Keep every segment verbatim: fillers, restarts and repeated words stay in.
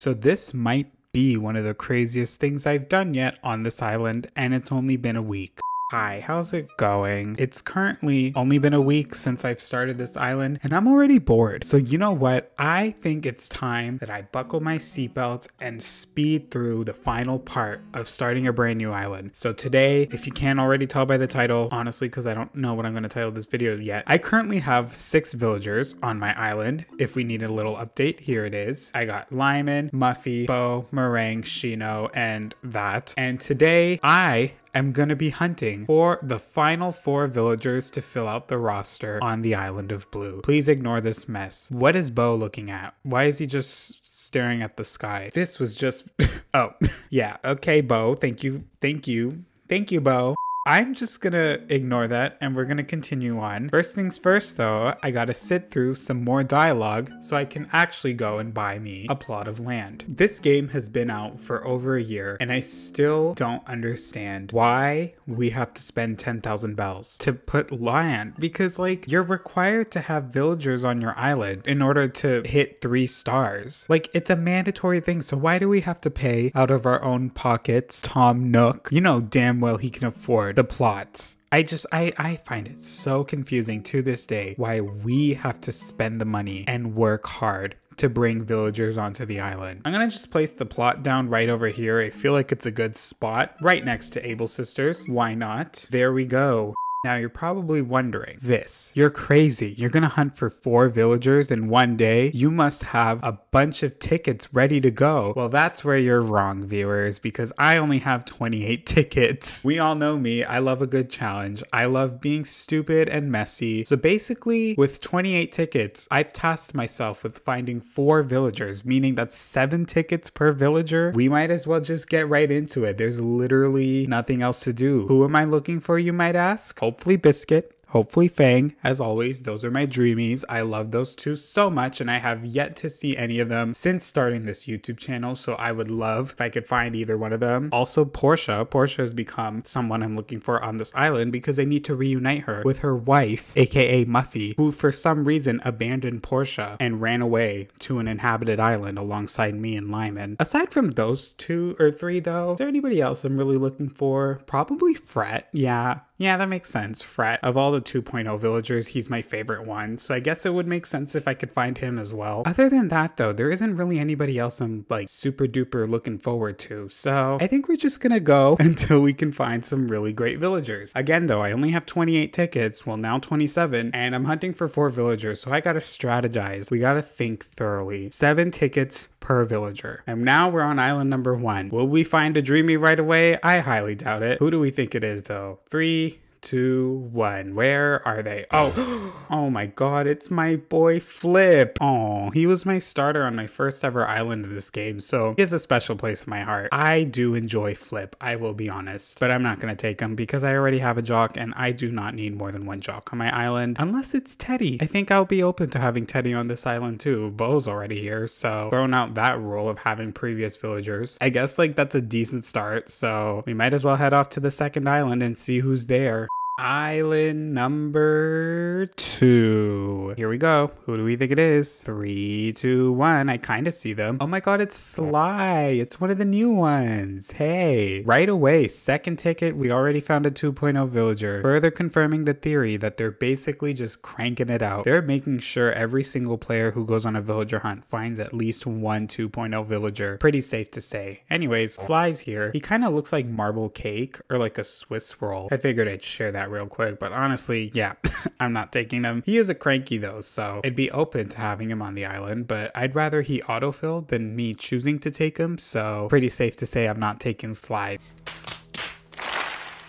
So this might be one of the craziest things I've done yet on this island, and it's only been a week. Hi, how's it going? It's currently only been a week since I've started this island and I'm already bored. So you know what? I think it's time that I buckle my seatbelts and speed through the final part of starting a brand new island. So today, if you can't already tell by the title, honestly, because I don't know what I'm going to title this video yet. I currently have six villagers on my island. If we need a little update, here it is. I got Lyman, Muffy, Bo, Meringue, Shino, and that. And today I I'm gonna be hunting for the final four villagers to fill out the roster on the island of Blue. Please ignore this mess. What is Bo looking at? Why is he just staring at the sky? This was just, oh, yeah. Okay, Bo, thank you, thank you, thank you, Bo. I'm just gonna ignore that and we're gonna continue on. First things first though, I gotta sit through some more dialogue so I can actually go and buy me a plot of land. This game has been out for over a year and I still don't understand why we have to spend ten thousand bells to put land, because like you're required to have villagers on your island in order to hit three stars. Like it's a mandatory thing, so why do we have to pay out of our own pockets? Tom Nook, you know damn well he can afford the plots. I just, I, I find it so confusing to this day why we have to spend the money and work hard to bring villagers onto the island. I'm gonna just place the plot down right over here. I feel like it's a good spot, right next to Able Sisters. Why not? There we go. Now you're probably wondering this. You're crazy. You're gonna hunt for four villagers in one day? You must have a bunch of tickets ready to go. Well, that's where you're wrong, viewers, because I only have twenty-eight tickets. We all know me. I love a good challenge. I love being stupid and messy. So basically, with twenty-eight tickets, I've tasked myself with finding four villagers, meaning that's seven tickets per villager. We might as well just get right into it. There's literally nothing else to do. Who am I looking for, you might ask? Hopefully Biscuit, hopefully Fang. As always, those are my dreamies. I love those two so much and I have yet to see any of them since starting this YouTube channel, so I would love if I could find either one of them. Also Portia. Portia has become someone I'm looking for on this island because I need to reunite her with her wife, aka Muffy, who for some reason abandoned Portia and ran away to an inhabited island alongside me and Lyman. Aside from those two or three though, is there anybody else I'm really looking for? Probably Fret, yeah. Yeah, that makes sense. Fret. Of all the two point oh villagers, he's my favorite one. So I guess it would make sense if I could find him as well. Other than that though, there isn't really anybody else I'm like super duper looking forward to. So I think we're just gonna go until we can find some really great villagers. Again though, I only have twenty-eight tickets, well now twenty-seven, and I'm hunting for four villagers. So I gotta strategize. We gotta think thoroughly. Seven tickets per villager. And now we're on island number one. Will we find a dreamy right away? I highly doubt it. Who do we think it is though? Three, two, one. Where are they? Oh, oh my god, it's my boy Flip. Oh, he was my starter on my first ever island of this game, so he has a special place in my heart. I do enjoy Flip, I will be honest, but I'm not gonna take him because I already have a jock and I do not need more than one jock on my island, unless it's Teddy. I think I'll be open to having Teddy on this island too. Bo's already here, so throwing out that rule of having previous villagers, I guess like that's a decent start, so we might as well head off to the second island and see who's there. Island number two. Here we go. Who do we think it is? Three, two, one. I kind of see them. Oh my god, it's Sly. It's one of the new ones. Hey. Right away, second ticket, we already found a two point oh villager. Further confirming the theory that they're basically just cranking it out. They're making sure every single player who goes on a villager hunt finds at least one two point oh villager. Pretty safe to say. Anyways, Sly's here. He kind of looks like marble cake or like a Swiss roll. I figured I'd share that real quick, but honestly, yeah, I'm not taking him. He is a cranky though, so I'd be open to having him on the island, but I'd rather he autofilled than me choosing to take him, so pretty safe to say I'm not taking Sly.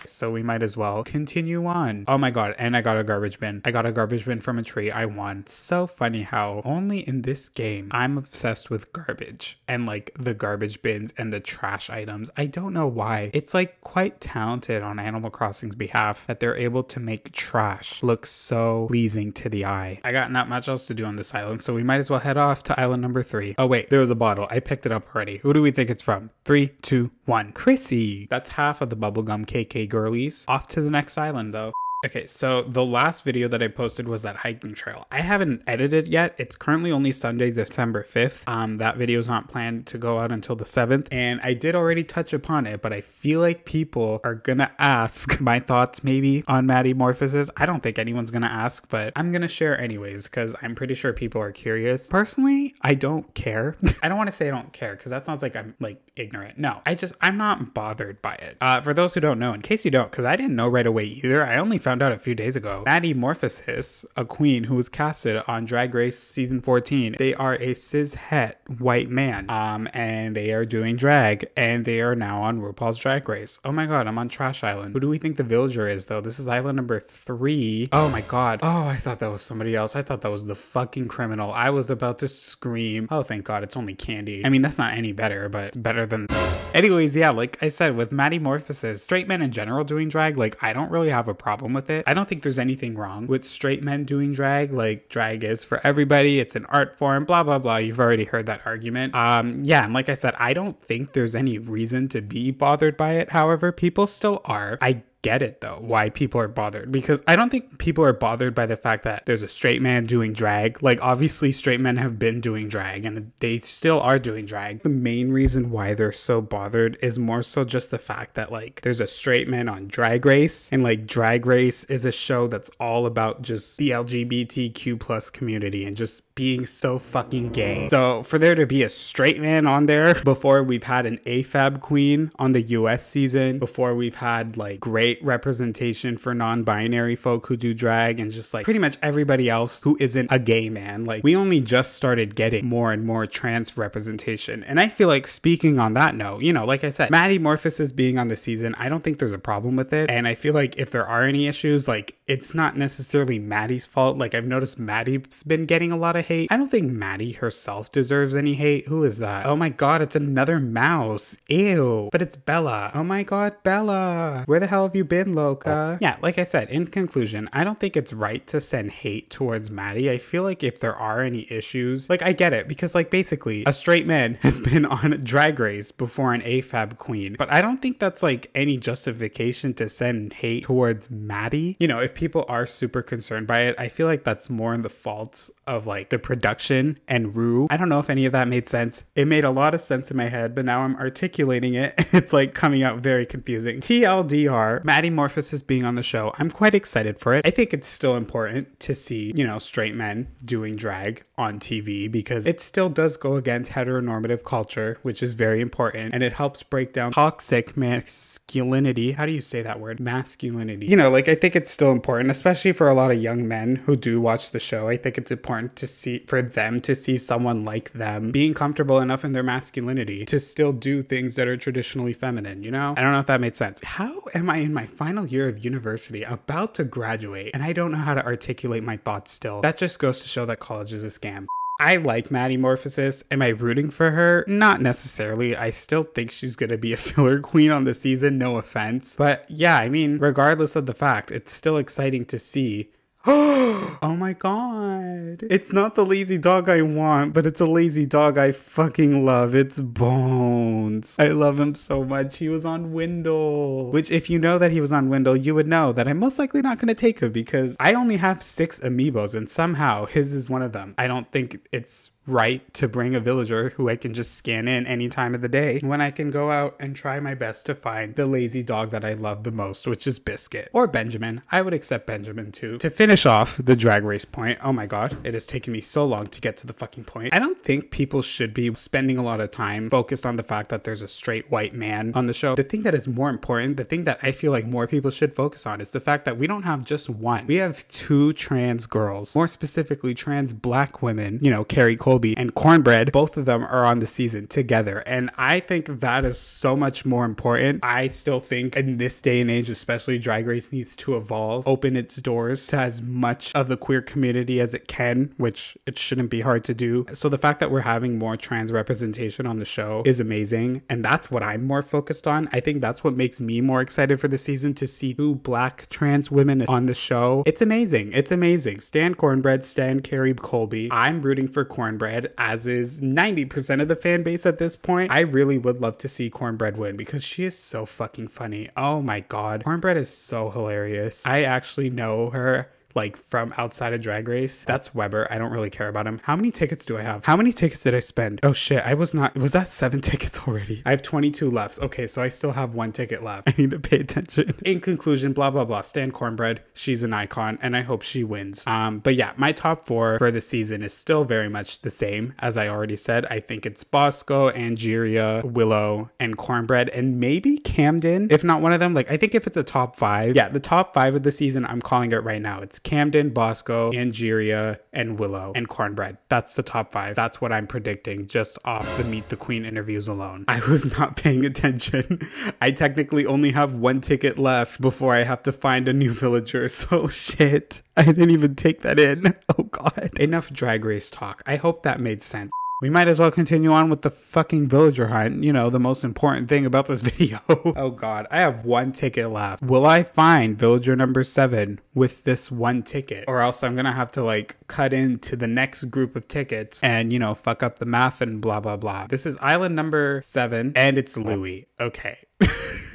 So we might as well continue on. Oh my god, and I got a garbage bin. I got a garbage bin from a tree. I won. So funny how only in this game I'm obsessed with garbage and like the garbage bins and the trash items. I don't know why. It's like quite talented on Animal Crossing's behalf that they're able to make trash look so pleasing to the eye. I got not much else to do on this island, so we might as well head off to island number three. Oh wait, there was a bottle. I picked it up already. Who do we think it's from? Three, two, one. Chrissy. That's half of the bubblegum K K girlies. Off to the next island though. Okay, so the last video that I posted was that hiking trail. I haven't edited it yet. It's currently only Sunday, December fifth. Um, that video is not planned to go out until the seventh. And I did already touch upon it, but I feel like people are gonna ask my thoughts maybe on Maddie Morphosis. I don't think anyone's gonna ask, but I'm gonna share anyways because I'm pretty sure people are curious. Personally, I don't care. I don't want to say I don't care because that sounds like I'm like ignorant. No, I just, I'm not bothered by it. Uh, for those who don't know, in case you don't, because I didn't know right away either. I only found Found out a few days ago, Maddie Morphosis, a queen who was casted on Drag Race season fourteen. They are a cishet white man, um, and they are doing drag, and they are now on RuPaul's Drag Race. Oh my god, I'm on Trash Island. Who do we think the villager is though? This is island number three. Oh my god. Oh, I thought that was somebody else. I thought that was the fucking criminal. I was about to scream. Oh, thank god, it's only Candy. I mean, that's not any better, but it's better than. Anyways, yeah, like I said, with Maddie Morphosis, straight men in general doing drag, like I don't really have a problem with. With it. I don't think there's anything wrong with straight men doing drag. Like, drag is for everybody. It's an art form, blah, blah, blah. You've already heard that argument. Um, yeah, and like I said, I don't think there's any reason to be bothered by it. However, people still are. I get it though, why people are bothered, because I don't think people are bothered by the fact that there's a straight man doing drag. Like, obviously straight men have been doing drag and they still are doing drag. The main reason why they're so bothered is more so just the fact that like there's a straight man on Drag Race, and like Drag Race is a show that's all about just the L G B T Q plus community and just being so fucking gay. So for there to be a straight man on there, before we've had an A F A B queen on the U S season, before we've had like Grey representation for non-binary folk who do drag, and just like pretty much everybody else who isn't a gay man. Like, we only just started getting more and more trans representation. And I feel like, speaking on that note, you know, like I said, Maddie Morphosis being on the season, I don't think there's a problem with it. And I feel like if there are any issues, like it's not necessarily Maddie's fault. Like, I've noticed Maddie's been getting a lot of hate. I don't think Maddie herself deserves any hate. Who is that? Oh my god, it's another mouse. Ew. But it's Bella. Oh my god, Bella. Where the hell have you been, Loka? Yeah, like I said, in conclusion, I don't think it's right to send hate towards Maddie. I feel like if there are any issues, like I get it, because like basically a straight man has been on Drag Race before an A F A B queen, but I don't think that's like any justification to send hate towards Maddie. You know, if people are super concerned by it, I feel like that's more in the faults of like the production and Ru. I don't know if any of that made sense. It made a lot of sense in my head, but now I'm articulating it and it's like coming out very confusing. T L D R, Maddie Morphosis being on the show, I'm quite excited for it. I think it's still important to see, you know, straight men doing drag on T V, because it still does go against heteronormative culture, which is very important, and it helps break down toxic masculinity. How do you say that word? Masculinity. You know, like, I think it's still important, especially for a lot of young men who do watch the show. I think it's important to see, for them to see someone like them being comfortable enough in their masculinity to still do things that are traditionally feminine, you know? I don't know if that made sense. How am I in my final year of university, about to graduate, and I don't know how to articulate my thoughts still? That just goes to show that college is a scam. I like Maddie Morphosis. Am I rooting for her? Not necessarily. I still think she's gonna be a filler queen on the season, no offense. But yeah, I mean, regardless of the fact, it's still exciting to see. Oh my god. It's not the lazy dog I want, but it's a lazy dog I fucking love. It's Bones. I love him so much. He was on Windle. Which, if you know that he was on Windle, you would know that I'm most likely not going to take him, because I only have six amiibos and somehow his is one of them. I don't think it's right to bring a villager who I can just scan in any time of the day, when I can go out and try my best to find the lazy dog that I love the most, which is Biscuit. Or Benjamin. I would accept Benjamin too. To finish off the Drag Race point, oh my god, it has taken me so long to get to the fucking point. I don't think people should be spending a lot of time focused on the fact that there's a straight white man on the show. The thing that is more important, the thing that I feel like more people should focus on, is the fact that we don't have just one. We have two trans girls, more specifically trans black women, you know, Kerri Colby and Cornbread. Both of them are on the season together, and I think that is so much more important. I still think in this day and age especially, Drag Race needs to evolve, open its doors to as much of the queer community as it can, which it shouldn't be hard to do. So the fact that we're having more trans representation on the show is amazing, and that's what I'm more focused on. I think that's what makes me more excited for the season, to see two black trans women on the show. It's amazing. It's amazing. Stan Cornbread, Stan Kerri Colby. I'm rooting for Cornbread. Cornbread, as is ninety percent of the fan base at this point. I really would love to see Cornbread win because she is so fucking funny. Oh my God. Cornbread is so hilarious. I actually know her like from outside of Drag Race. That's Weber. I don't really care about him. How many tickets do I have? How many tickets did I spend? Oh shit, I was not, was that seven tickets already? I have twenty-two left. Okay, so I still have one ticket left. I need to pay attention. In conclusion, blah, blah, blah. Stan Cornbread. She's an icon and I hope she wins. Um, but yeah, my top four for the season is still very much the same. As I already said, I think it's Bosco, Angeria, Willow, and Cornbread, and maybe Camden, if not one of them. Like, I think if it's a top five, yeah, the top five of the season, I'm calling it right now. It's Camden, Bosco, Angeria, and Willow, and Cornbread. That's the top five. That's what I'm predicting just off the Meet the Queen interviews alone. I was not paying attention. I technically only have one ticket left before I have to find a new villager, so shit. I didn't even take that in. Oh God. Enough Drag Race talk. I hope that made sense. We might as well continue on with the fucking villager hunt. You know, the most important thing about this video. Oh God, I have one ticket left. Will I find villager number seven with this one ticket? Or else I'm gonna have to like cut into the next group of tickets and, you know, fuck up the math and blah, blah, blah. This is island number seven and it's Louis. Okay.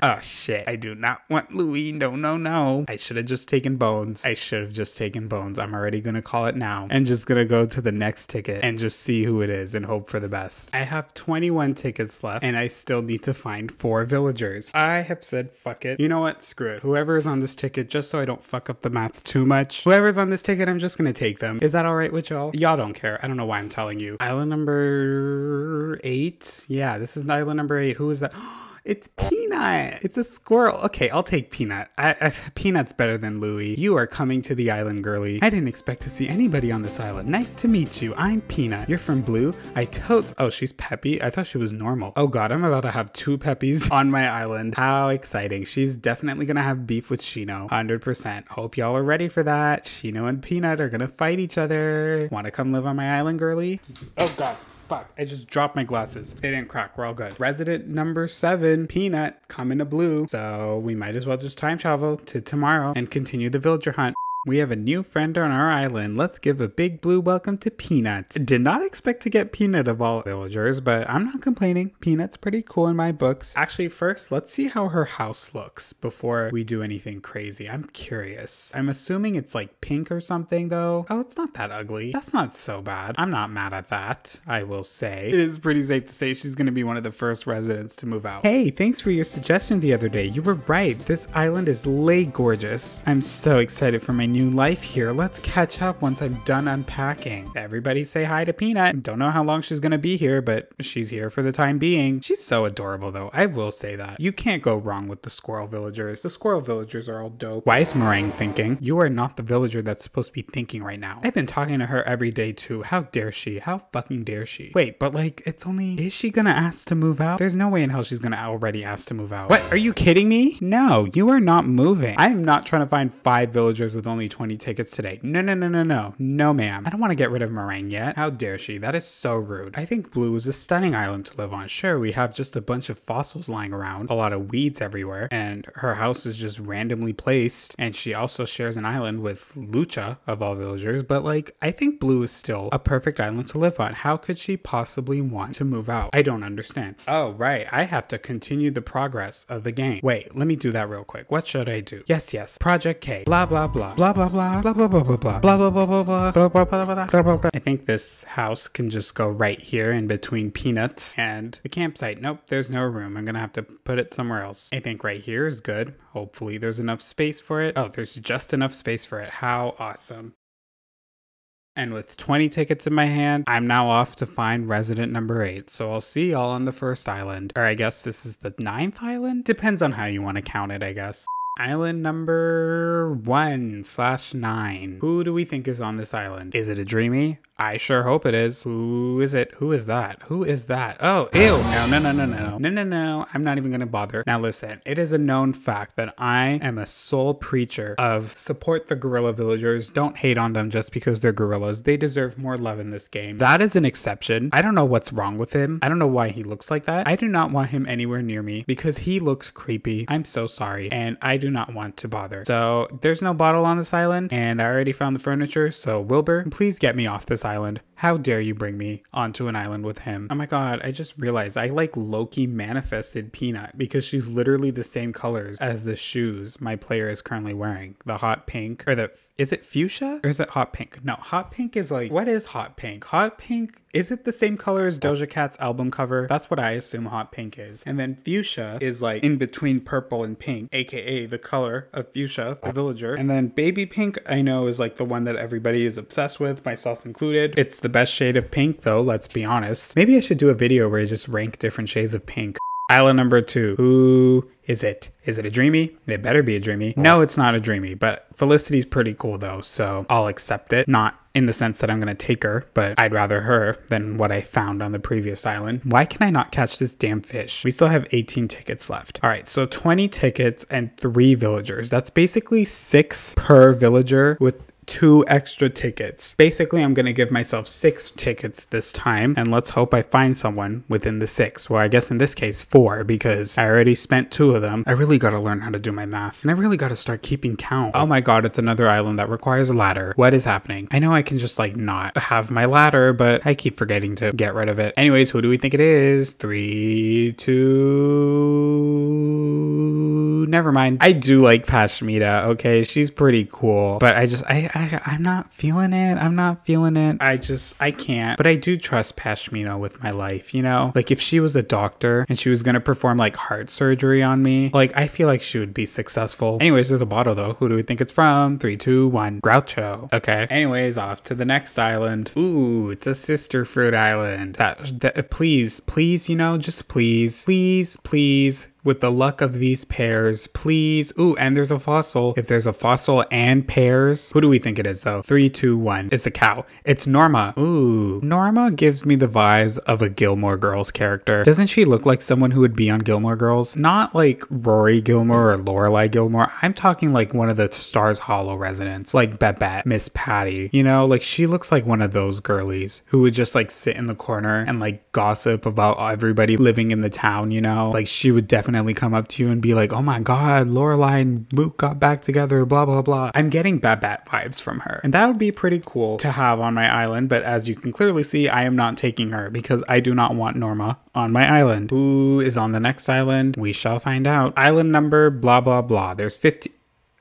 Oh shit, I do not want Louis. No, no, no. I should have just taken Bones. I should have just taken Bones. I'm already gonna call it now and just gonna go to the next ticket and just see who it is and hope for the best. I have twenty-one tickets left and I still need to find four villagers. I have said fuck it. You know what? Screw it. Whoever is on this ticket, just so I don't fuck up the math too much, whoever's on this ticket, I'm just gonna take them. Is that all right with y'all? Y'all don't care. I don't know why I'm telling you. Island number eight. Yeah, this is island number eight. Who is that? It's Peanut. It's a squirrel. Okay, I'll take Peanut. I, I, Peanut's better than Louie. You are coming to the island, girly. I didn't expect to see anybody on this island. Nice to meet you. I'm Peanut. You're from Blue. I totes. Oh, she's Peppy. I thought she was normal. Oh God, I'm about to have two Peppies on my island. How exciting. She's definitely gonna have beef with Shino. one hundred percent. Hope y'all are ready for that. Shino and Peanut are gonna fight each other. Wanna come live on my island, girly? Oh God. Fuck, I just dropped my glasses. They didn't crack, we're all good. Resident number seven, Peanut, coming to Blue. So we might as well just time travel to tomorrow and continue the villager hunt. We have a new friend on our island. Let's give a big blue welcome to Peanut. Did not expect to get Peanut of all villagers, but I'm not complaining. Peanut's pretty cool in my books. Actually, first, let's see how her house looks before we do anything crazy. I'm curious. I'm assuming it's like pink or something though. Oh, it's not that ugly. That's not so bad. I'm not mad at that, I will say. It is pretty safe to say she's gonna be one of the first residents to move out. Hey, thanks for your suggestion the other day. You were right. This island is lay gorgeous. I'm so excited for my new new life here. Let's catch up once I'm done unpacking. Everybody say hi to Peanut. Don't know how long she's gonna be here, but she's here for the time being. She's so adorable though, I will say that. You can't go wrong with the squirrel villagers. The squirrel villagers are all dope. Why is Meringue thinking? You are not the villager that's supposed to be thinking right now. I've been talking to her every day too. How dare she? How fucking dare she? Wait, but like, it's only, is she gonna ask to move out? There's no way in hell she's gonna already ask to move out. What, are you kidding me? No, you are not moving. I am not trying to find five villagers with only twenty tickets today. No, no, no, no, no. No, ma'am. I don't want to get rid of Meringue yet. How dare she? That is so rude. I think Blue is a stunning island to live on. Sure, we have just a bunch of fossils lying around, a lot of weeds everywhere, and her house is just randomly placed, and she also shares an island with Lucha, of all villagers, but like, I think Blue is still a perfect island to live on. How could she possibly want to move out? I don't understand. Oh, right. I have to continue the progress of the game. Wait, let me do that real quick. What should I do? Yes, yes. Project K. Blah, blah, blah. Blah blah blah blah blah blah blah blah blah blah blah blah blah blah. I think this house can just go right here in between Peanuts and the campsite. Nope, there's no room. I'm gonna have to put it somewhere else. I think right here is good. Hopefully there's enough space for it. Oh, there's just enough space for it. How awesome. And with twenty tickets in my hand, I'm now off to find resident number eight. So I'll see y'all on the first island. Or I guess this is the ninth island? Depends on how you want to count it, I guess. Island number one slash nine. Who do we think is on this island? Is it a dreamy? I sure hope it is. Who is it? Who is that? Who is that? Oh, ew. No, no, no, no, no. No, no, no. I'm not even going to bother. Now listen, it is a known fact that I am a sole preacher of support the gorilla villagers. Don't hate on them just because they're gorillas. They deserve more love in this game. That is an exception. I don't know what's wrong with him. I don't know why he looks like that. I do not want him anywhere near me because he looks creepy. I'm so sorry. And I do Do not want to bother. So there's no bottle on this island and I already found the furniture. So Wilbur, please get me off this island. How dare you bring me onto an island with him? Oh my god, I just realized I like low-key manifested Peanut because she's literally the same colors as the shoes my player is currently wearing. The hot pink, or the, is it fuchsia? Or is it hot pink? No, hot pink is like, what is hot pink? Hot pink, is it the same color as Doja Cat's album cover? That's what I assume hot pink is. And then fuchsia is like in between purple and pink, aka the color of fuchsia, the villager. And then baby pink, I know, is like the one that everybody is obsessed with, myself included. It's the best shade of pink though, let's be honest. Maybe I should do a video where I just rank different shades of pink. Island number two. Who is it? Is it a dreamy? It better be a dreamy. No, it's not a dreamy, but Felicity's pretty cool though, so I'll accept it. Not in the sense that I'm gonna take her, but I'd rather her than what I found on the previous island. Why can I not catch this damn fish? We still have eighteen tickets left. All right, so twenty tickets and three villagers. That's basically six per villager with two extra tickets. Basically, I'm gonna give myself six tickets this time, and let's hope I find someone within the six. Well, I guess in this case, four, because I already spent two of them. I really gotta learn how to do my math, and I really gotta start keeping count. Oh my god, it's another island that requires a ladder. What is happening? I know I can just, like, not have my ladder, but I keep forgetting to get rid of it. Anyways, who do we think it is? Three, two... Never mind. I do like Pashmita, okay? She's pretty cool, but I just... I. I, I'm not feeling it. I'm not feeling it. I just, I can't. But I do trust Pashmina with my life, you know? Like, if she was a doctor and she was gonna perform, like, heart surgery on me, like, I feel like she would be successful. Anyways, there's a bottle, though. Who do we think it's from? Three, two, one. Groucho. Okay. Anyways, off to the next island. Ooh, it's a sister fruit island. That, that please, please, you know, just please, please, please. With the luck of these pairs, please. Ooh, and there's a fossil. If there's a fossil and pairs, who do we think it is though? Three, two, one. It's a cow. It's Norma. Ooh, Norma gives me the vibes of a Gilmore Girls character. Doesn't she look like someone who would be on Gilmore Girls? Not like Rory Gilmore or Lorelai Gilmore. I'm talking like one of the Stars Hollow residents, like Babette, Miss Patty. You know, like she looks like one of those girlies who would just like sit in the corner and like gossip about everybody living in the town, you know? Like she would definitely come up to you and be like, oh my god, Lorelai and Luke got back together, blah blah blah. I'm getting Babette vibes from her, and that would be pretty cool to have on my island, but as you can clearly see, I am not taking her because I do not want Norma on my island. Who is on the next island? We shall find out. Island number blah blah blah. There's fifty.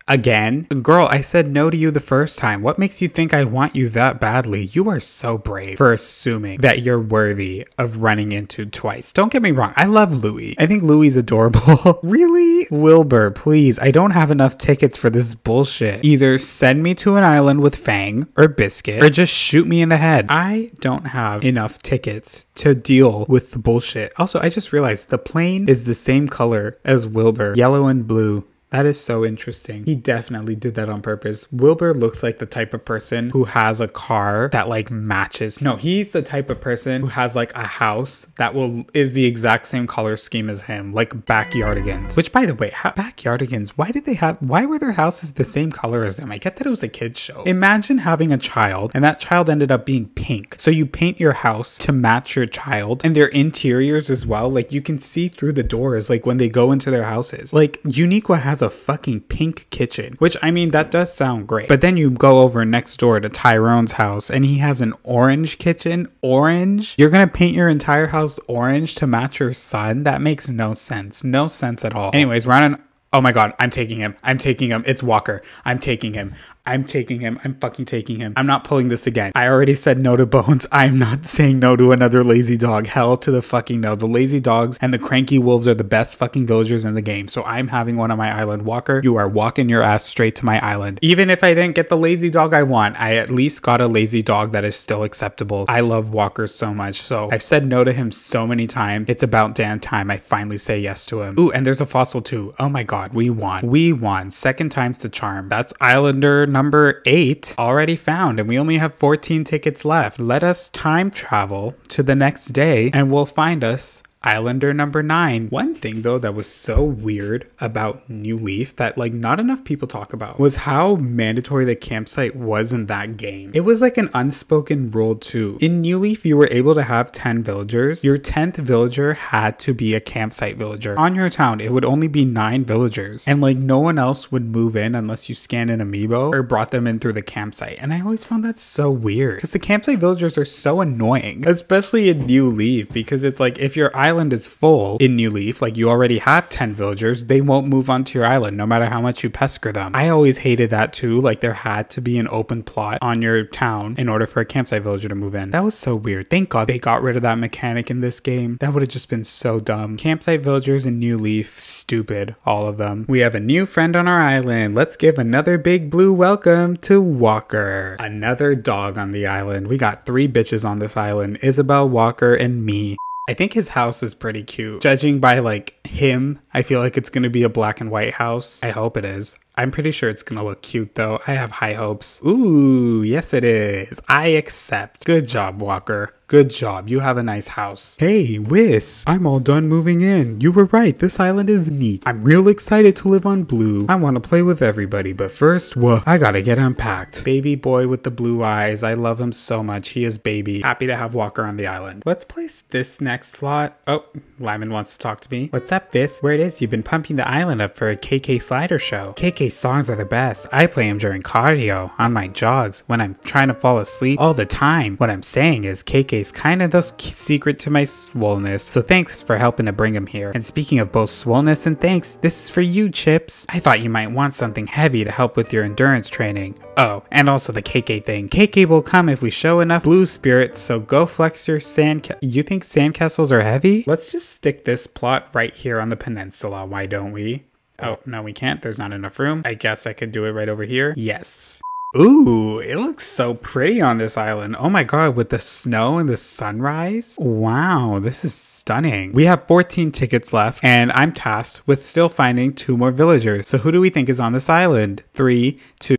Again? Girl, I said no to you the first time. What makes you think I want you that badly? You are so brave for assuming that you're worthy of running into twice. Don't get me wrong. I love Louis. I think Louis adorable. Really? Wilbur, please. I don't have enough tickets for this bullshit. Either send me to an island with Fang or Biscuit or just shoot me in the head. I don't have enough tickets to deal with the bullshit. Also, I just realized the plane is the same color as Wilbur. Yellow and blue. That is so interesting. He definitely did that on purpose. Wilbur looks like the type of person who has a car that like matches. No, he's the type of person who has like a house that will is the exact same color scheme as him, like Backyardigans. Which by the way, how, Backyardigans, why did they have, why were their houses the same color as them? I get that it was a kid's show. Imagine having a child and that child ended up being pink. So you paint your house to match your child and their interiors as well. Like you can see through the doors, like when they go into their houses. Like Uniqua has a a fucking pink kitchen, which I mean that does sound great, but then you go over next door to Tyrone's house and he has an orange kitchen. Orange? You're gonna paint your entire house orange to match your son? That makes no sense. No sense at all. Anyways, we're on an oh my god, I'm taking him. I'm taking him. It's Walker. I'm taking him. I'm taking him. I'm fucking taking him. I'm not pulling this again. I already said no to Bones. I'm not saying no to another lazy dog. Hell to the fucking no. The lazy dogs and the cranky wolves are the best fucking villagers in the game. So I'm having one on my island. Walker, you are walking your ass straight to my island. Even if I didn't get the lazy dog I want, I at least got a lazy dog that is still acceptable. I love Walker so much. So I've said no to him so many times. It's about damn time I finally say yes to him. Ooh, and there's a fossil too. Oh my god, we won. We won. Second time's the charm. That's Islander number eight already found, and we only have fourteen tickets left. Let us time travel to the next day and we'll find us Islander number nine. One thing though that was so weird about New Leaf that like not enough people talk about was how mandatory the campsite was in that game. It was like an unspoken rule too. In New Leaf, you were able to have ten villagers. Your tenth villager had to be a campsite villager. On your town, it would only be nine villagers, and like no one else would move in unless you scanned an amiibo or brought them in through the campsite. And I always found that so weird because the campsite villagers are so annoying, especially in New Leaf, because it's like if your island Island is full in New Leaf, like you already have ten villagers, they won't move onto your island no matter how much you pester them. I always hated that too, like there had to be an open plot on your town in order for a campsite villager to move in. That was so weird. Thank God they got rid of that mechanic in this game. That would have just been so dumb. Campsite villagers in New Leaf, stupid, all of them. We have a new friend on our island. Let's give another big blue welcome to Walker. Another dog on the island. We got three bitches on this island, Isabel, Walker, and me. I think his house is pretty cute. Judging by like him, I feel like it's gonna be a black and white house. I hope it is. I'm pretty sure it's gonna look cute though. I have high hopes. Ooh, yes it is. I accept. Good job, Walker. Good job. You have a nice house. Hey, Wiss. I'm all done moving in. You were right. This island is neat. I'm real excited to live on Blue. I want to play with everybody, but first, whoa, I gotta get unpacked. Baby boy with the blue eyes. I love him so much. He is baby. Happy to have Walker on the island. Let's place this next slot. Oh, Lyman wants to talk to me. What's up, Wiss? Where it is? You've been pumping the island up for a K K slider show. K K songs are the best. I play them during cardio, on my jogs, when I'm trying to fall asleep, all the time. What I'm saying is K K kind of the secret to my swollenness, so thanks for helping to bring him here. And speaking of both swollenness and thanks, this is for you, Chips. I thought you might want something heavy to help with your endurance training. Oh, and also the K K thing. K K will come if we show enough blue spirits, so go flex your sand. You think sandcastles are heavy? Let's just stick this plot right here on the peninsula, why don't we? Oh, no we can't, there's not enough room. I guess I could do it right over here. Yes. Ooh, it looks so pretty on this island. Oh my god, with the snow and the sunrise. Wow, this is stunning. We have fourteen tickets left, and I'm tasked with still finding two more villagers. So who do we think is on this island? Three, two...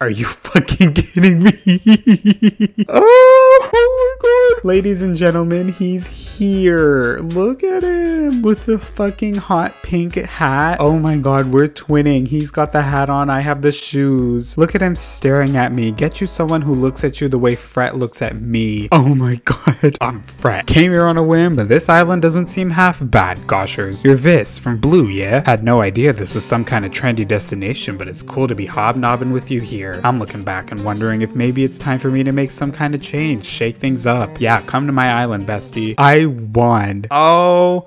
Are you fucking kidding me? Oh, oh my god. Ladies and gentlemen, he's here. Look at him with the fucking hot pink hat. Oh my god, we're twinning. He's got the hat on. I have the shoes. Look at him staring at me. Get you someone who looks at you the way Fret looks at me. Oh my god, I'm Fret. Came here on a whim, but this island doesn't seem half bad, goshers. You're Viss from Blue, yeah? Had no idea this was some kind of trendy destination, but it's cool to be hobnobbing with you here. I'm looking back and wondering if maybe it's time for me to make some kind of change, shake things up. Yeah, come to my island, bestie. I won. Oh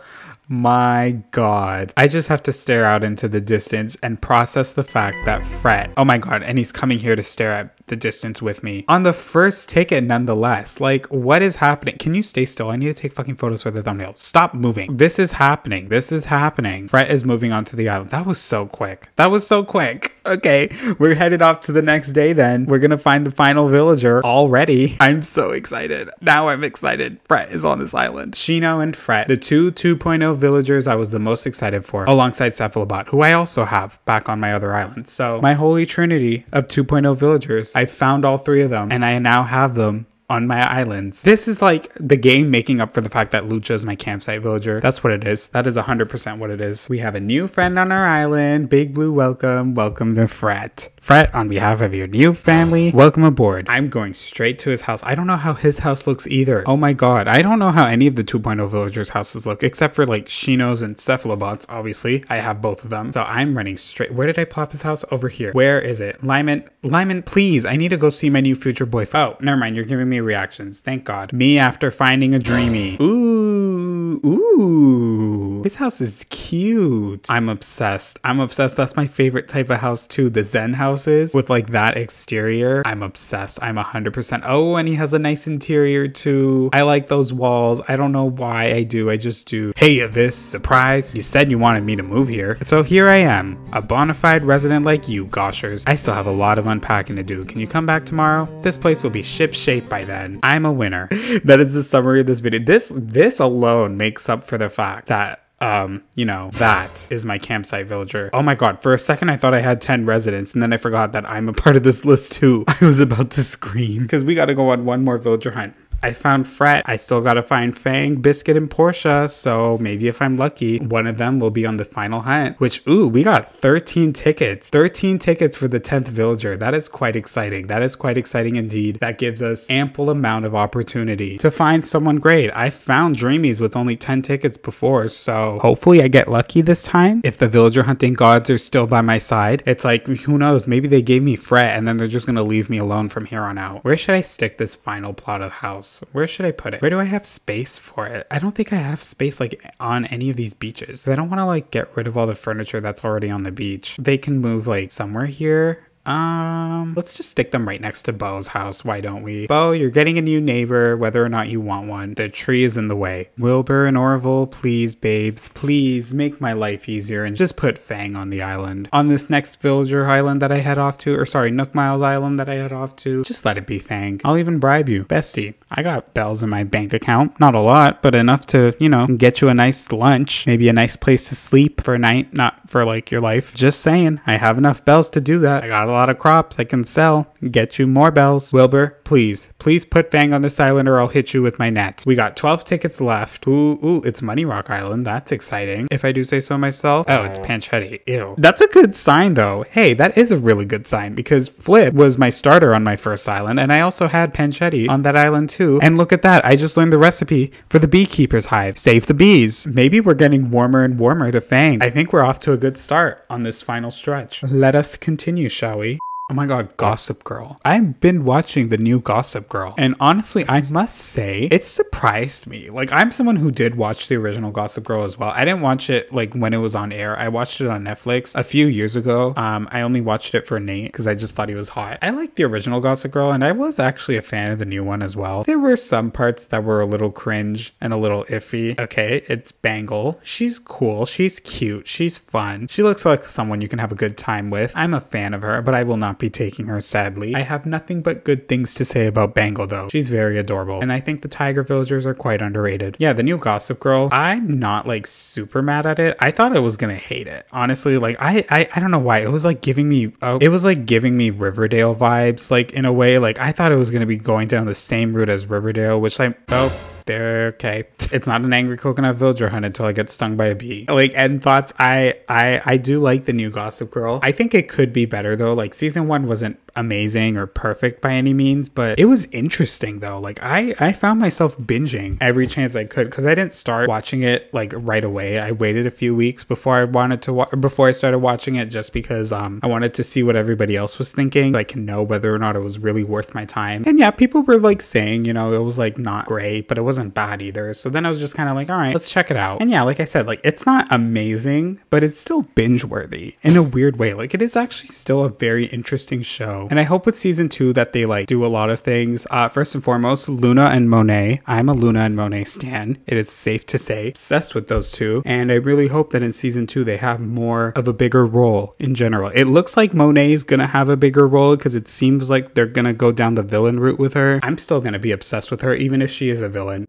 my god. I just have to stare out into the distance and process the fact that Fret. Oh my god, and he's coming here to stare at the distance with me. On the first ticket nonetheless. Like, what is happening? Can you stay still? I need to take fucking photos for the thumbnail. Stop moving. This is happening. This is happening. Fret is moving onto the island. That was so quick. That was so quick. Okay, we're headed off to the next day then. We're gonna find the final villager already. I'm so excited. Now I'm excited. Fret is on this island. Shino and Fret, the two 2.0 villagers I was the most excited for, alongside Cephalobot, who I also have back on my other island. So my holy trinity of two point oh villagers, I found all three of them, and I now have them on my islands. This is like the game making up for the fact that Lucha is my campsite villager. That's what it is. That is one hundred percent what it is. We have a new friend on our island. Big Blue welcome. Welcome to Fret. Fret, on behalf of your new family, welcome aboard. I'm going straight to his house. I don't know how his house looks either. Oh my god. I don't know how any of the two point oh villagers' houses look, except for like Shino's and Cephalobots, obviously. I have both of them. So I'm running straight. Where did I plop his house? Over here. Where is it? Lyman, Lyman, please. I need to go see my new future boyfriend. Oh, never mind. You're giving me reactions. Thank god. Me after finding a dreamy. Ooh, ooh. This house is cute. I'm obsessed. I'm obsessed. That's my favorite type of house too. The Zen houses with like that exterior. I'm obsessed. I'm one hundred percent. Oh, and he has a nice interior too. I like those walls. I don't know why I do. I just do. Hey, this surprise. You said you wanted me to move here. So here I am, a bona fide resident like you, goshers. I still have a lot of unpacking to do. Can you come back tomorrow? This place will be ship-shape by then. I'm a winner. That is the summary of this video. This this alone makes up for the fact that um you know, that is my campsite villager. Oh my god, for a second I thought I had ten residents, and then I forgot that I'm a part of this list too. I was about to scream because we got to go on one more villager hunt. I found Fret. I still gotta find Fang, Biscuit, and Portia, so maybe if I'm lucky, one of them will be on the final hunt. Which, ooh, we got thirteen tickets. thirteen tickets for the tenth villager. That is quite exciting. That is quite exciting indeed. That gives us ample amount of opportunity to find someone great. I found Dreamies with only ten tickets before, so hopefully I get lucky this time. If the villager hunting gods are still by my side, it's like, who knows, maybe they gave me Fret and then they're just gonna leave me alone from here on out. Where should I stick this final plot of house? Where should I put it? Where do I have space for it? I don't think I have space like on any of these beaches. So I don't want to like get rid of all the furniture that's already on the beach. They can move like somewhere here. Um, let's just stick them right next to Bo's house. Why don't we? Bo, you're getting a new neighbor, whether or not you want one. The tree is in the way. Wilbur and Orville, please, babes, please make my life easier and just put Fang on the island. On this next villager island that I head off to, or sorry, Nook Miles Island that I head off to, just let it be Fang. I'll even bribe you. Bestie, I got bells in my bank account. Not a lot, but enough to, you know, get you a nice lunch, maybe a nice place to sleep for a night, not for like your life. Just saying, I have enough bells to do that. I got a lot of crops I can sell, get you more bells. Wilbur, please, please put Fang on this island or I'll hit you with my net. We got twelve tickets left. Ooh, ooh, it's Money Rock Island. That's exciting. If I do say so myself. Oh, it's Panchetti. Ew. That's a good sign though. Hey, that is a really good sign because Flip was my starter on my first island and I also had Panchetti on that island too. And look at that. I just learned the recipe for the beekeeper's hive. Save the bees. Maybe we're getting warmer and warmer to Fang. I think we're off to a good start on this final stretch. Let us continue, shall we? Oh my god, Gossip Girl. I've been watching the new Gossip Girl, and honestly, I must say, it surprised me. Like, I'm someone who did watch the original Gossip Girl as well. I didn't watch it, like, when it was on air. I watched it on Netflix a few years ago. Um, I only watched it for Nate, because I just thought he was hot. I liked the original Gossip Girl, and I was actually a fan of the new one as well. There were some parts that were a little cringe and a little iffy. Okay, it's Bangle. She's cool. She's cute. She's fun. She looks like someone you can have a good time with. I'm a fan of her, but I will not be taking her, sadly. I have nothing but good things to say about Bangle though. She's very adorable, and I think the tiger villagers are quite underrated. Yeah, the new Gossip Girl, I'm not like super mad at it. I thought I was gonna hate it, honestly. Like I I, I don't know why. It was like giving me uh, it was like giving me Riverdale vibes, like in a way. Like I thought it was gonna be going down the same route as Riverdale, which like, oh, there, okay. It's not an angry coconut villager hunt until I get stung by a bee. Like, end thoughts, I, I, I do like the new Gossip Girl. I think it could be better though. Like, season one wasn't amazing or perfect by any means, but it was interesting though. Like, I, I found myself binging every chance I could because I didn't start watching it like right away. I waited a few weeks before I wanted to watch, before I started watching it, just because um I wanted to see what everybody else was thinking. So I can know whether or not it was really worth my time. And yeah, people were like saying, you know, it was like not great, but it wasn't bad either. So then I was just kind of like, all right, let's check it out. And yeah, like I said, like it's not amazing, but it's still binge worthy in a weird way. Like it is actually still a very interesting show, and I hope with season two that they like do a lot of things. Uh first and foremost, Luna and Monet. I'm a Luna and Monet stan, it is safe to say. Obsessed with those two, and I really hope that in season two they have more of a bigger role. In general, it looks like Monet's gonna have a bigger role because it seems like they're gonna go down the villain route with her. I'm still gonna be obsessed with her even if she is a villain.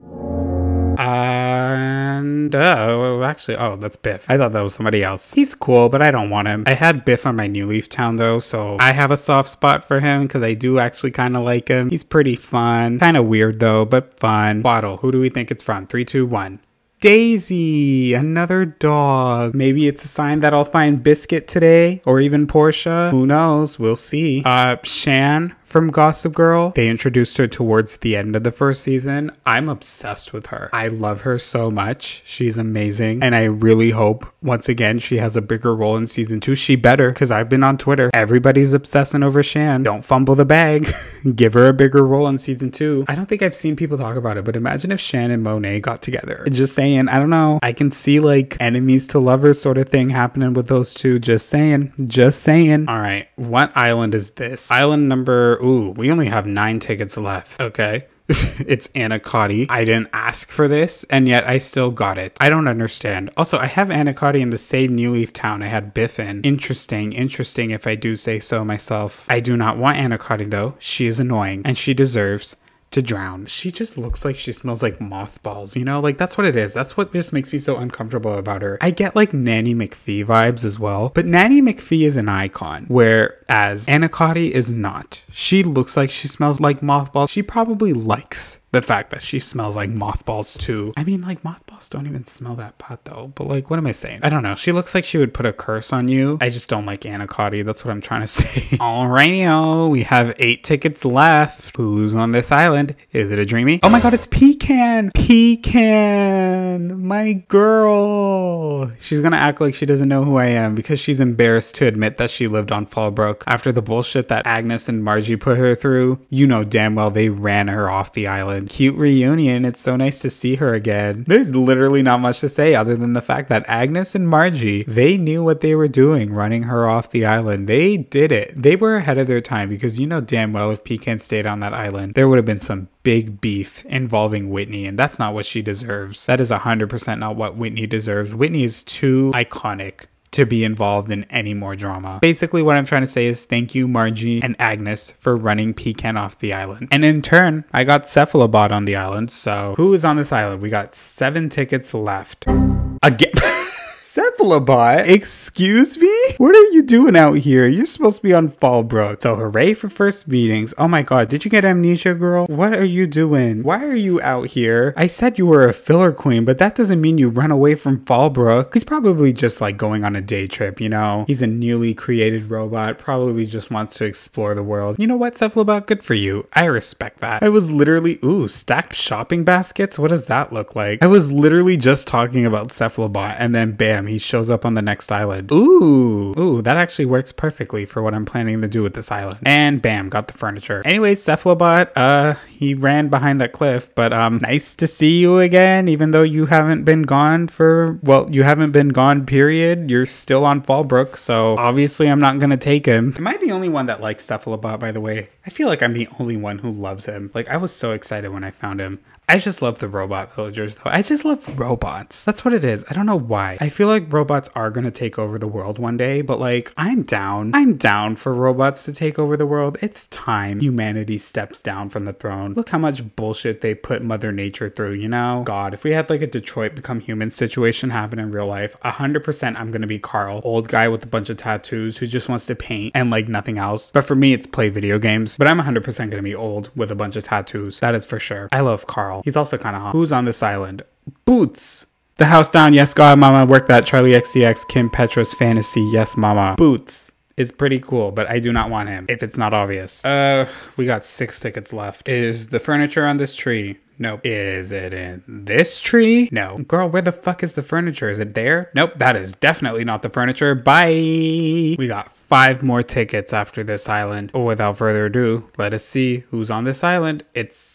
And oh, actually, oh, that's Biff. I thought that was somebody else. He's cool, but I don't want him. I had Biff on my New Leaf Town though, so I have a soft spot for him because I do actually kind of like him. He's pretty fun, kind of weird though, but fun. Waddle, who do we think it's from? Three, two, one. Daisy, another dog. Maybe it's a sign that I'll find Biscuit today, or even Portia. Who knows? We'll see. Uh, Shan from Gossip Girl. They introduced her towards the end of the first season. I'm obsessed with her. I love her so much. She's amazing. And I really hope, once again, she has a bigger role in season two. She better, because I've been on Twitter. Everybody's obsessing over Shan. Don't fumble the bag. Give her a bigger role in season two. I don't think I've seen people talk about it, but imagine if Shan and Monet got together. Just saying. And I don't know, I can see like enemies to lovers sort of thing happening with those two. Just saying, just saying. All right, what island is this? Island number, ooh, we only have nine tickets left. Okay. It's Anacotti. I didn't ask for this, and yet I still got it. I don't understand. Also, I have Anacotti in the same New Leaf Town I had Biff in. Interesting, interesting if I do say so myself. I do not want Anacotti though. She is annoying, and she deserves to drown. She just looks like she smells like mothballs, you know? Like, that's what it is. That's what just makes me so uncomfortable about her. I get like Nanny McPhee vibes as well, but Nanny McPhee is an icon, whereas Anacotti is not. She looks like she smells like mothballs. She probably likes the fact that she smells like mothballs too. I mean, like, mothballs don't even smell that pot though, but like, what am I saying? I don't know. She looks like she would put a curse on you. I just don't like Anna Cotty. That's what I'm trying to say. Alrighty-o, we have eight tickets left. Who's on this island? Is it a dreamy? Oh my God, it's Pecan. Pecan, my girl. She's gonna act like she doesn't know who I am because she's embarrassed to admit that she lived on Fallbrook. After the bullshit that Agnes and Margie put her through, you know damn well they ran her off the island. Cute reunion. It's so nice to see her again. There's literally not much to say other than the fact that Agnes and Margie, they knew what they were doing running her off the island. They did it. They were ahead of their time because you know damn well if Pecan stayed on that island, there would have been some big beef involving Whitney, and that's not what she deserves. That is one hundred percent not what Whitney deserves. Whitney is too iconic to be involved in any more drama. Basically what I'm trying to say is thank you Margie and Agnes for running Pecan off the island. And in turn, I got Cephalobot on the island. So who is on this island? We got seven tickets left. Again. Cephalobot? Excuse me? What are you doing out here? You're supposed to be on Fallbrook. So hooray for first meetings. Oh my God, did you get amnesia, girl? What are you doing? Why are you out here? I said you were a filler queen, but that doesn't mean you run away from Fallbrook. He's probably just like going on a day trip, you know? He's a newly created robot, probably just wants to explore the world. You know what, Cephalobot? Good for you. I respect that. I was literally, ooh, stacked shopping baskets? What does that look like? I was literally just talking about Cephalobot and then bam, he shows up on the next island. Ooh, ooh, that actually works perfectly for what I'm planning to do with this island. And bam, got the furniture. Anyways, Cephalobot, uh, he ran behind that cliff, but um, nice to see you again, even though you haven't been gone for, well, you haven't been gone, period. You're still on Fallbrook, so obviously I'm not gonna take him. Am I the only one that likes Cephalobot, by the way? I feel like I'm the only one who loves him. Like, I was so excited when I found him. I just love the robot villagers though. I just love robots. That's what it is. I don't know why. I feel like robots are gonna take over the world one day, but like, I'm down. I'm down for robots to take over the world. It's time humanity steps down from the throne. Look how much bullshit they put Mother Nature through, you know? God, if we had like a Detroit Become Human situation happen in real life, one hundred percent I'm gonna be Carl, old guy with a bunch of tattoos who just wants to paint and like nothing else. But for me, it's play video games, but I'm one hundred percent gonna be old with a bunch of tattoos. That is for sure. I love Carl. He's also kind of hot. Who's on this island? Boots. The house down. Yes, God, mama. Work that. Charlie X C X. Kim Petras. Fantasy. Yes, mama. Boots is pretty cool, but I do not want him if it's not obvious. Uh, we got six tickets left. Is the furniture on this tree? Nope. Is it in this tree? No. Girl, where the fuck is the furniture? Is it there? Nope, that is definitely not the furniture. Bye. We got five more tickets after this island. Oh, without further ado, let us see who's on this island. It's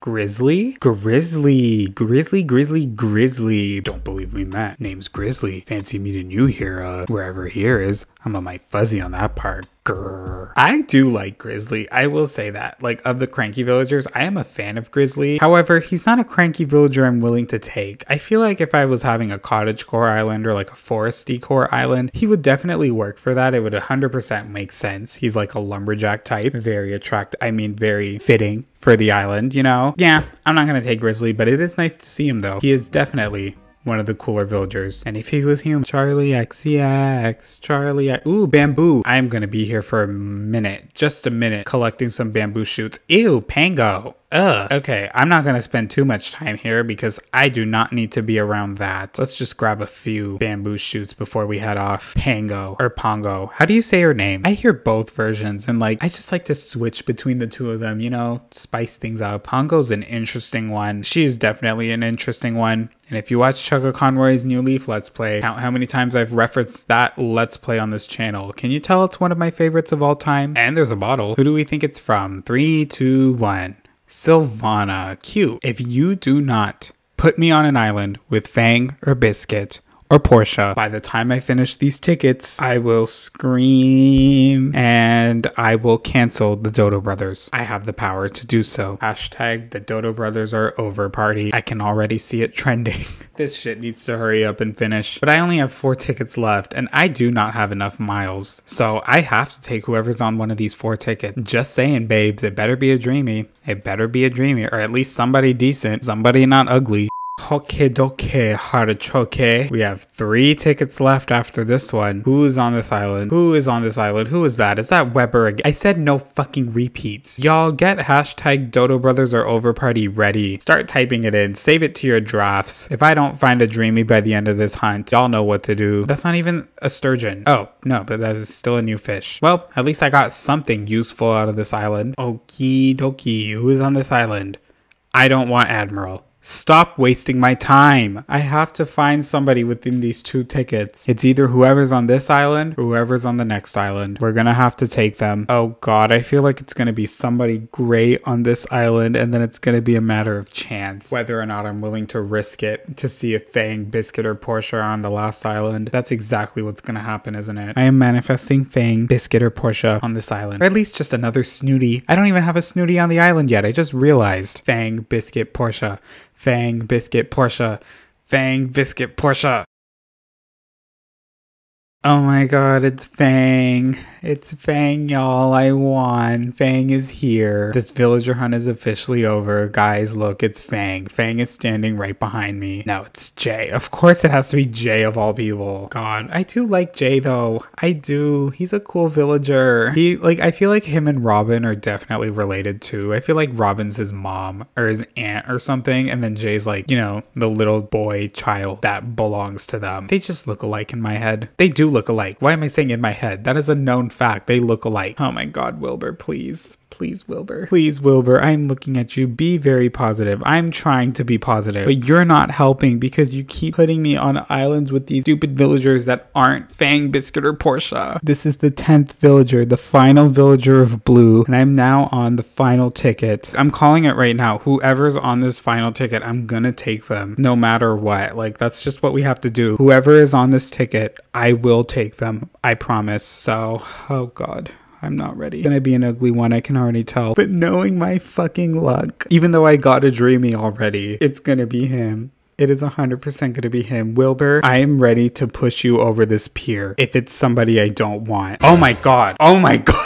Grizzly? Grizzly. Grizzly, Grizzly, Grizzly. Don't believe me, Matt. Name's Grizzly. Fancy meeting you here, uh, wherever here is. I'm a mite fuzzy on that part. Grr. I do like Grizzly. I will say that. Like, of the cranky villagers, I am a fan of Grizzly. However, he's not a cranky villager I'm willing to take. I feel like if I was having a cottagecore island or like a foresty core island, he would definitely work for that. It would one hundred percent make sense. He's like a lumberjack type. Very attractive. I mean, very fitting for the island, you know? Yeah, I'm not gonna take Grizzly, but it is nice to see him though. He is definitely one of the cooler villagers. And if he was human, Charlie X C X, Charlie X, ooh, bamboo. I'm gonna be here for a minute, just a minute, collecting some bamboo shoots. Ew, pango. Ugh. Okay, I'm not gonna spend too much time here because I do not need to be around that. Let's just grab a few bamboo shoots before we head off. Pango or Pongo. How do you say her name? I hear both versions and like, I just like to switch between the two of them, you know, spice things up. Pongo's an interesting one. She's definitely an interesting one. And if you watch Chugga Conroy's New Leaf Let's Play, count how many times I've referenced that Let's Play on this channel. Can you tell it's one of my favorites of all time? And there's a bottle. Who do we think it's from? Three, two, one. Sylvana. Cute. If you do not put me on an island with Fang or Biscuit or Portia, by the time I finish these tickets, I will scream and I will cancel the Dodo Brothers. I have the power to do so. Hashtag the Dodo Brothers are over party. I can already see it trending. This shit needs to hurry up and finish. But I only have four tickets left and I do not have enough miles. So I have to take whoever's on one of these four tickets. Just saying, babes, it better be a dreamy. It better be a dreamy or at least somebody decent, somebody not ugly. Okay, doke, harachoke. We have three tickets left after this one. Who is on this island? Who is on this island? Who is that? Is that Weber again? I said no fucking repeats. Y'all get hashtag Dodo Brothers or Over Party ready. Start typing it in. Save it to your drafts. If I don't find a dreamy by the end of this hunt, y'all know what to do. That's not even a sturgeon. Oh, no, but that is still a new fish. Well, at least I got something useful out of this island. Okie dokie. Who is on this island? I don't want Admiral. Stop wasting my time. I have to find somebody within these two tickets. It's either whoever's on this island or whoever's on the next island. We're gonna have to take them. Oh god, I feel like it's gonna be somebody great on this island and then it's gonna be a matter of chance whether or not I'm willing to risk it to see if Fang, Biscuit, or Portia are on the last island. That's exactly what's gonna happen, isn't it? I am manifesting Fang, Biscuit, or Portia on this island. Or at least just another snooty. I don't even have a snooty on the island yet. I just realized. Fang, Biscuit, Portia. Fang, Biscuit, Portia. Fang, Biscuit, Portia. Oh my god, it's Fang. It's Fang, y'all. I won. Fang is here. This villager hunt is officially over. Guys, look, it's Fang. Fang is standing right behind me. Now it's Jay. Of course it has to be Jay of all people. God, I do like Jay though. I do. He's a cool villager. He, like, I feel like him and Robin are definitely related too. I feel like Robin's his mom or his aunt or something. And then Jay's like, you know, the little boy child that belongs to them. They just look alike in my head. They do look alike. Why am I saying in my head? That is a known fact. They look alike. Oh my god, Wilbur, please. Please, Wilbur. Please, Wilbur. I'm looking at you. Be very positive. I'm trying to be positive, but you're not helping because you keep putting me on islands with these stupid villagers that aren't Fang, Biscuit, or Portia. This is the tenth villager, the final villager of blue, and I'm now on the final ticket. I'm calling it right now. Whoever's on this final ticket, I'm gonna take them no matter what. Like, that's just what we have to do. Whoever is on this ticket, I will take them. I promise. So, oh god. I'm not ready. It's gonna be an ugly one, I can already tell. But knowing my fucking luck, even though I got a dreamy already, it's gonna be him. It is one hundred percent gonna be him. Wilbur, I am ready to push you over this pier if it's somebody I don't want. Oh my god. Oh my god.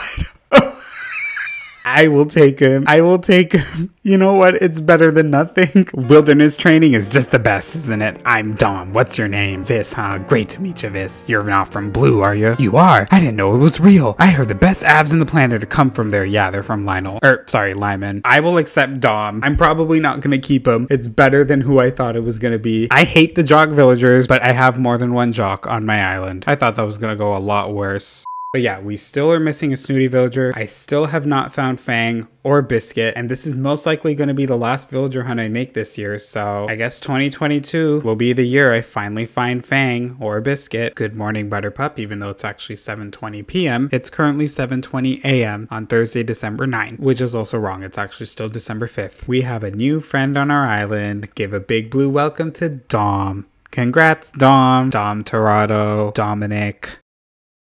I will take him. I will take him. You know what? It's better than nothing. Wilderness training is just the best, isn't it? I'm Dom. What's your name? Viz, huh? Great to meet you, Viz. You're not from Blue, are you? You are. I didn't know it was real. I heard the best abs in the planet come from there. Yeah, they're from Lionel. Er, sorry, Lyman. I will accept Dom. I'm probably not gonna keep him. It's better than who I thought it was gonna be. I hate the jock villagers, but I have more than one jock on my island. I thought that was gonna go a lot worse. But yeah, we still are missing a snooty villager. I still have not found Fang or Biscuit, and this is most likely going to be the last villager hunt I make this year, so I guess twenty twenty-two will be the year I finally find Fang or Biscuit. Good morning, Butterpup, even though it's actually seven twenty p m It's currently seven twenty a m on Thursday, December ninth, which is also wrong. It's actually still December fifth. We have a new friend on our island. Give a big blue welcome to Dom. Congrats, Dom. Dom Torado. Dominic.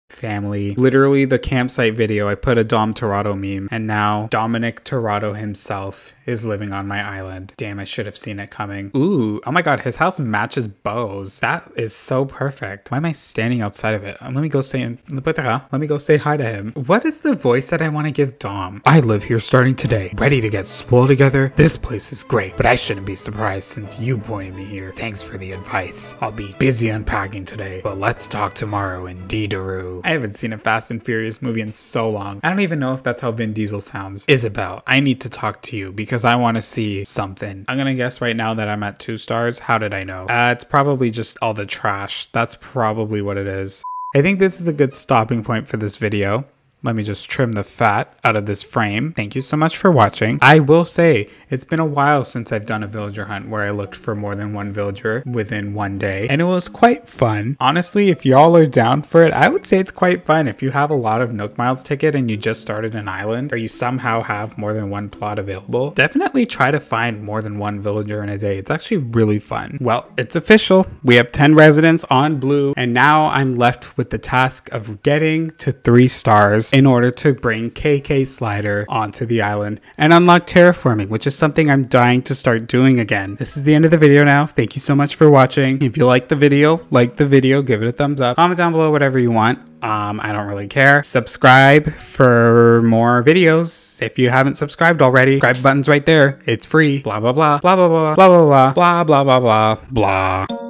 Family. Literally the campsite video, I put a Dom Torado meme, and now Dominic Torado himself is living on my island. Damn, I should have seen it coming. Ooh, oh my god, his house matches Beau's. That is so perfect. Why am I standing outside of it? Um, let me go say, let me go say hi to him. What is the voice that I want to give Dom? I live here starting today, ready to get swole together. This place is great, but I shouldn't be surprised since you pointed me here. Thanks for the advice. I'll be busy unpacking today, but let's talk tomorrow in Dideroo. I haven't seen a Fast and Furious movie in so long. I don't even know if that's how Vin Diesel sounds. Isabel, I need to talk to you because I want to see something. I'm gonna guess right now that I'm at two stars. How did I know? Uh, it's probably just all the trash. That's probably what it is. I think this is a good stopping point for this video. Let me just trim the fat out of this frame. Thank you so much for watching. I will say, it's been a while since I've done a villager hunt where I looked for more than one villager within one day, and it was quite fun. Honestly, if y'all are down for it, I would say it's quite fun. If you have a lot of Nook Miles ticket and you just started an island, or you somehow have more than one plot available, definitely try to find more than one villager in a day. It's actually really fun. Well, it's official. We have ten residents on Blue, and now I'm left with the task of getting to three stars. in order to bring K K Slider onto the island and unlock terraforming, which is something I'm dying to start doing again. This is the end of the video now. Thank you so much for watching. If you like the video, like the video, give it a thumbs up, comment down below whatever you want. Um, I don't really care. Subscribe for more videos. If you haven't subscribed already, subscribe button's right there. It's free. Blah, blah, blah, blah, blah, blah, blah, blah, blah, blah, blah, blah, blah, blah.